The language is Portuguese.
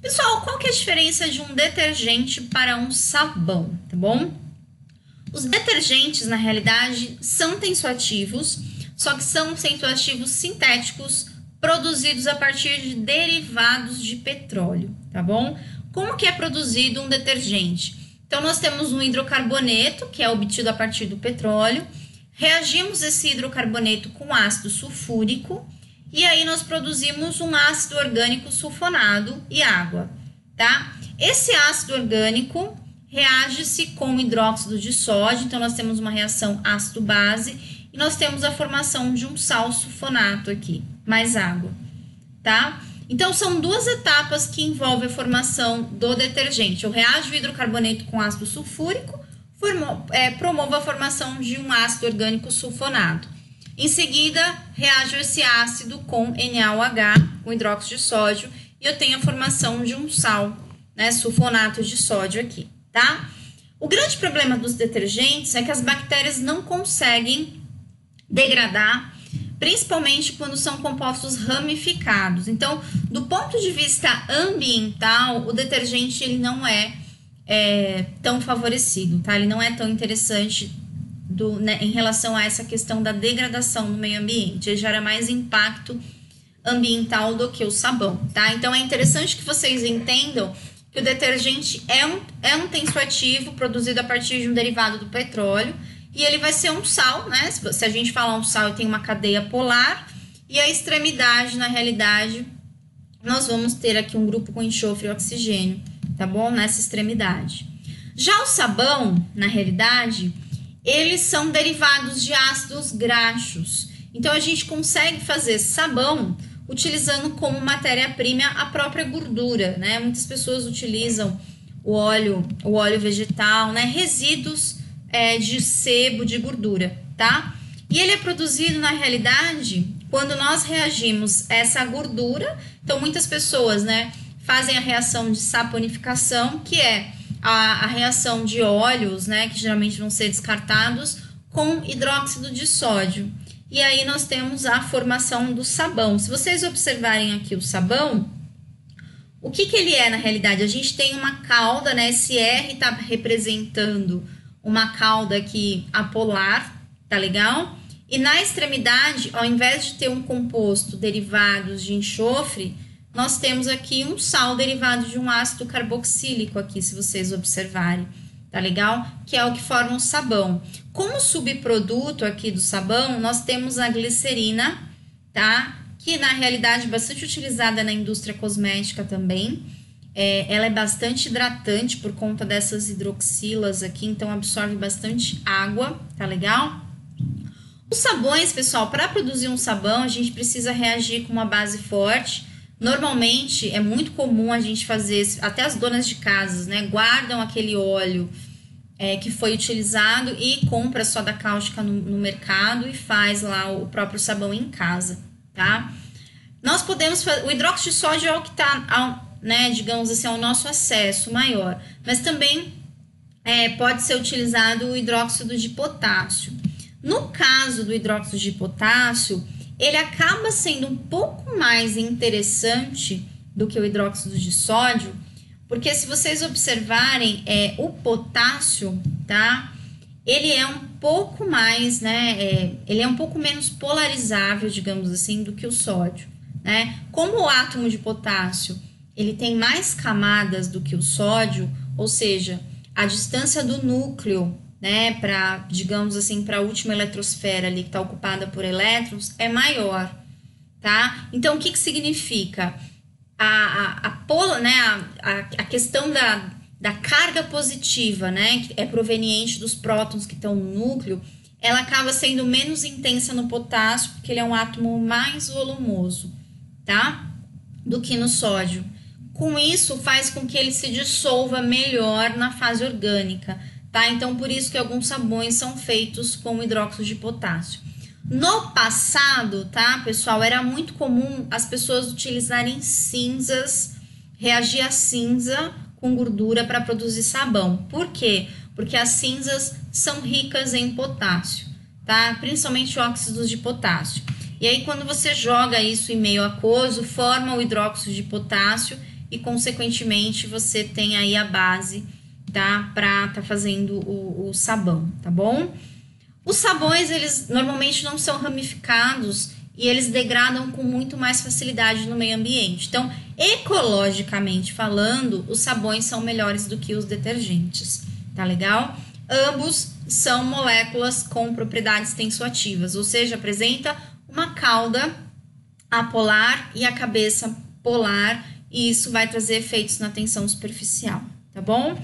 Pessoal, qual que é a diferença de um detergente para um sabão, tá bom? Os detergentes, na realidade, são tensoativos, só que são tensoativos sintéticos produzidos a partir de derivados de petróleo, tá bom? Como que é produzido um detergente? Então, nós temos um hidrocarboneto, que é obtido a partir do petróleo, reagimos esse hidrocarboneto com ácido sulfúrico, e aí nós produzimos um ácido orgânico sulfonado e água, tá? Esse ácido orgânico reage-se com hidróxido de sódio, então nós temos uma reação ácido-base e nós temos a formação de um sal sulfonato aqui, mais água, tá? Então são duas etapas que envolvem a formação do detergente. Eu reajo o hidrocarboneto com ácido sulfúrico, promovo a formação de um ácido orgânico sulfonado. Em seguida, reajo esse ácido com NaOH, com hidróxido de sódio, e eu tenho a formação de um sal, né, sulfonato de sódio aqui, tá? O grande problema dos detergentes é que as bactérias não conseguem degradar, principalmente quando são compostos ramificados. Então, do ponto de vista ambiental, o detergente ele não é tão favorecido, tá? Ele não é tão interessante em relação a essa questão da degradação no meio ambiente. Ele gera mais impacto ambiental do que o sabão, tá? Então, é interessante que vocês entendam que o detergente é um tensoativo produzido a partir de um derivado do petróleo e ele vai ser um sal, né? Se a gente falar um sal, tem uma cadeia polar e a extremidade, na realidade, nós vamos ter aqui um grupo com enxofre e oxigênio, tá bom? Nessa extremidade. Já o sabão, na realidade, eles são derivados de ácidos graxos. Então, a gente consegue fazer sabão utilizando como matéria-prima a própria gordura, né? Muitas pessoas utilizam o óleo vegetal, né? Resíduos de sebo, de gordura, tá? E ele é produzido, na realidade, quando nós reagimos essa gordura. Então, muitas pessoas, né, fazem a reação de saponificação, que é a reação de óleos, né, que geralmente vão ser descartados, com hidróxido de sódio. E aí nós temos a formação do sabão. Se vocês observarem aqui o sabão, o que ele é na realidade? A gente tem uma cauda, né, esse R está representando uma cauda aqui apolar, tá legal? E na extremidade, ao invés de ter um composto derivado de enxofre, nós temos aqui um sal derivado de um ácido carboxílico aqui, se vocês observarem, tá legal? Que é o que forma o sabão. Como subproduto aqui do sabão, nós temos a glicerina, tá? Que na realidade é bastante utilizada na indústria cosmética também. Ela é bastante hidratante por conta dessas hidroxilas aqui, então absorve bastante água, tá legal? Os sabões, pessoal, para produzir um sabão, a gente precisa reagir com uma base forte. Normalmente, é muito comum a gente fazer, até as donas de casas, né, guardam aquele óleo que foi utilizado e compra soda cáustica no mercado e faz lá o próprio sabão em casa, tá? Nós podemos fazer, o hidróxido de sódio é o que está, né, digamos assim, ao nosso acesso maior, mas também pode ser utilizado o hidróxido de potássio. No caso do hidróxido de potássio, ele acaba sendo um pouco mais interessante do que o hidróxido de sódio, porque se vocês observarem, o potássio, tá? Ele é um pouco mais, né? Ele é um pouco menos polarizável, digamos assim, do que o sódio, né? Como o átomo de potássio, ele tem mais camadas do que o sódio, ou seja, a distância do núcleo, né, para, digamos assim, para a última eletrosfera ali que está ocupada por elétrons, é maior, tá? Então, o que significa? A questão da carga positiva, né, que é proveniente dos prótons que estão no núcleo, ela acaba sendo menos intensa no potássio, porque ele é um átomo mais volumoso, tá? Do que no sódio. Com isso, faz com que ele se dissolva melhor na fase orgânica, tá? Então, por isso que alguns sabões são feitos com hidróxido de potássio. No passado, tá, pessoal, era muito comum as pessoas utilizarem cinzas, reagir a cinza com gordura para produzir sabão. Por quê? Porque as cinzas são ricas em potássio, tá? Principalmente óxidos de potássio. E aí, quando você joga isso em meio aquoso, forma o hidróxido de potássio, e, consequentemente, você tem aí a base, tá? Pra tá fazendo o sabão, tá bom? Os sabões, eles normalmente não são ramificados e eles degradam com muito mais facilidade no meio ambiente. Então, ecologicamente falando, os sabões são melhores do que os detergentes, tá legal? Ambos são moléculas com propriedades tensoativas, ou seja, apresenta uma cauda apolar e a cabeça polar, e isso vai trazer efeitos na tensão superficial, tá bom?